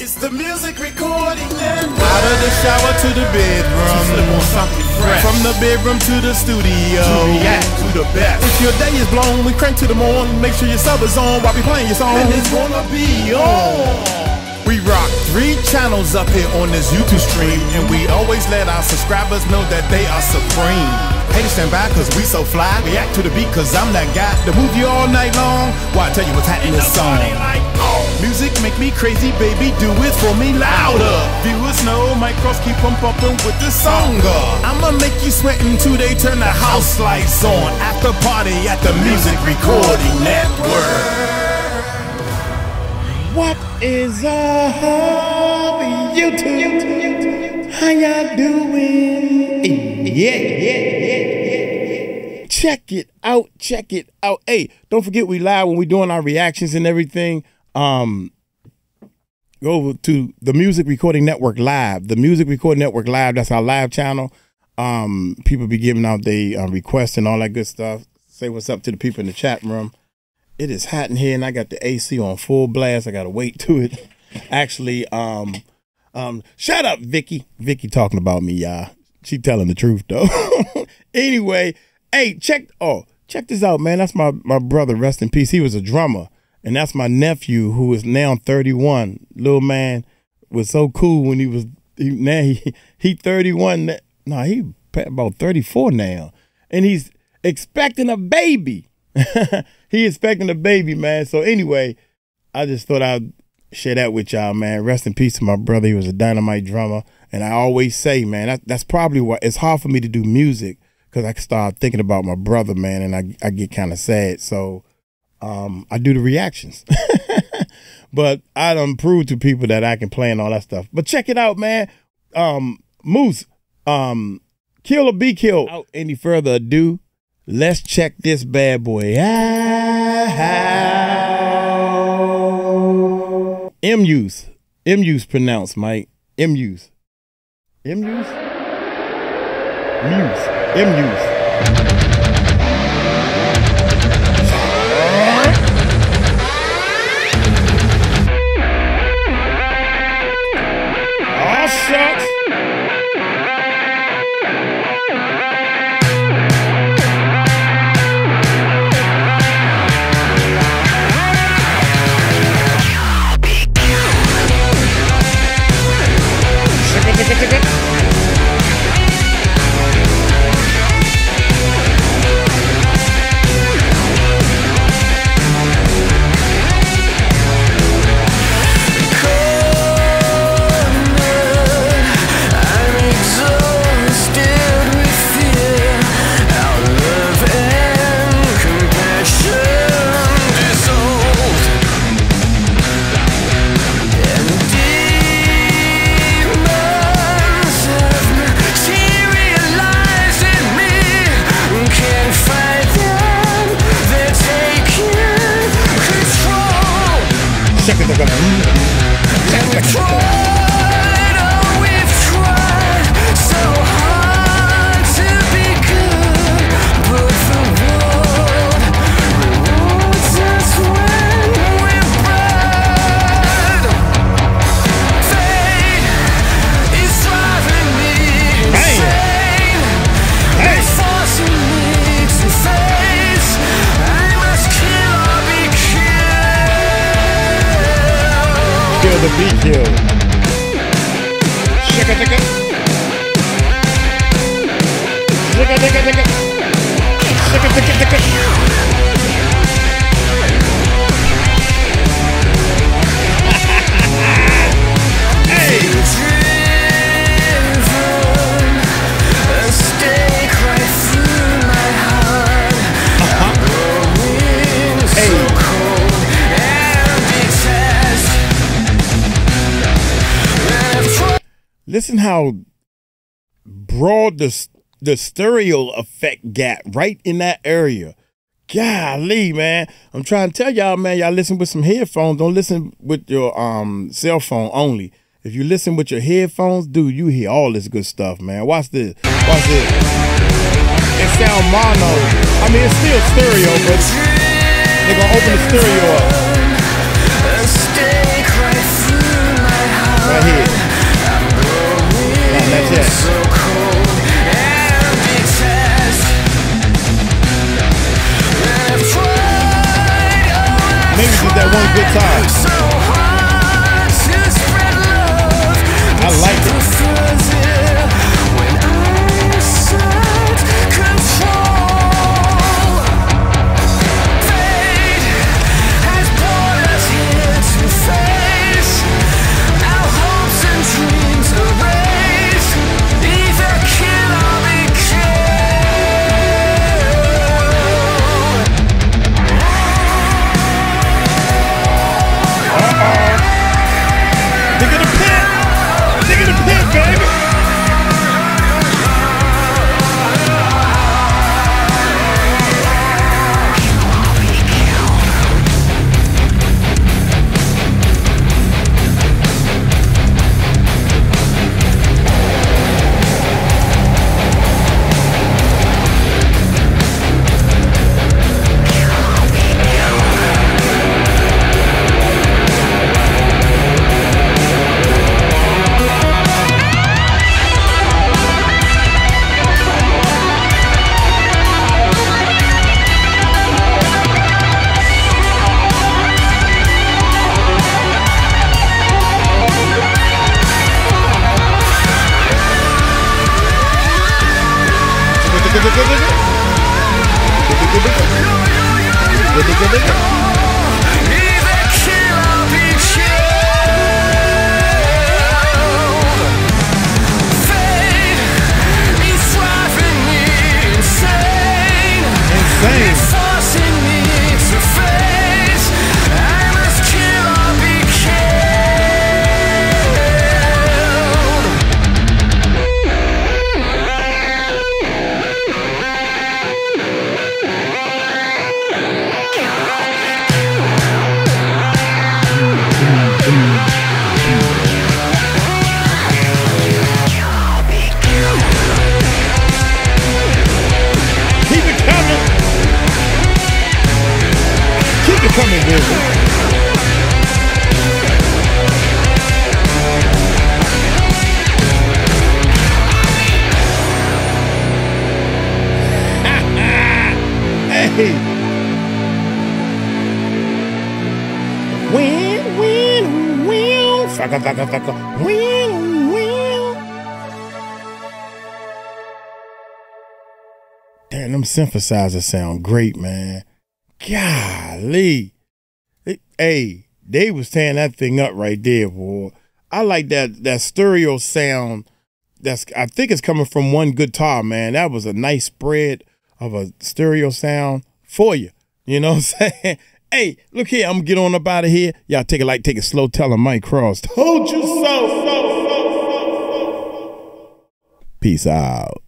It's the Music Recording Network. Out of the shower to the bedroom, from the bedroom to the studio, to the best. If your day is blown, we crank to the morn. Make sure your sub is on while we playing your song, and it's gonna be on. We rock 3 channels up here on this YouTube stream, and we always let our subscribers know that they are supreme. Haters stand by cause we so fly, react to the beat cause I'm that guy to move you all night long while I tell you what's hot in this song. Music make me crazy, baby, do it for me louder. Viewers know Mike Cross keep on bumping with this song. I'ma make you sweat until they turn the house lights on. After party at the Music Recording Network. What is a hobby, YouTube? How y'all doing? Yeah. Check it out. Hey, don't forget we live when we're doing our reactions and everything. Go over to the Music Recording Network Live. The Music Recording Network Live, that's our live channel. People be giving out their requests and all that good stuff. Say what's up to the people in the chat room. It is hot in here, and I got the AC on full blast. I got to wait to it. Actually, shut up, Vicky. Vicky talking about me, y'all. She telling the truth, though. Anyway, hey, check this out, man. That's my brother, rest in peace. He was a drummer, and that's my nephew, who is now 31. Little man was so cool when he was, now he 31. No, he about 34 now, and he's expecting a baby. He expecting a baby, man. So anyway, I just thought I'd share that with y'all, man. Rest in peace to my brother. He was a dynamite drummer. And I always say, man, that's probably why it's hard for me to do music, because I start thinking about my brother, man, and I get kind of sad. So I do the reactions. But I done proved to people that I can play and all that stuff. But check it out, man. Muse, Kill or Be Killed. Without any further ado, let's check this bad boy out. Muse pronounced, Mike. Muse. Oh, shucks. Listen how broad the stereo effect got right in that area. Golly, man. I'm trying to tell y'all, man, y'all listen with some headphones. Don't listen with your cell phone only. If you listen with your headphones, dude, you hear all this good stuff, man. Watch this. Watch this. It sound mono. I mean, it's still stereo, but they're going to open the stereo up. Maybe just that one good time. I like it. Damn, them synthesizers sound great, man. Golly. Hey, they was tearing that thing up right there, boy. I like that stereo sound. I think it's coming from one guitar, man. That was a nice spread of a stereo sound for you. You know what I'm saying? Hey, look here, I'm gonna get on up out of here. Y'all take it light, take it slow, tell 'em Mike Cross. Told you so. Peace out.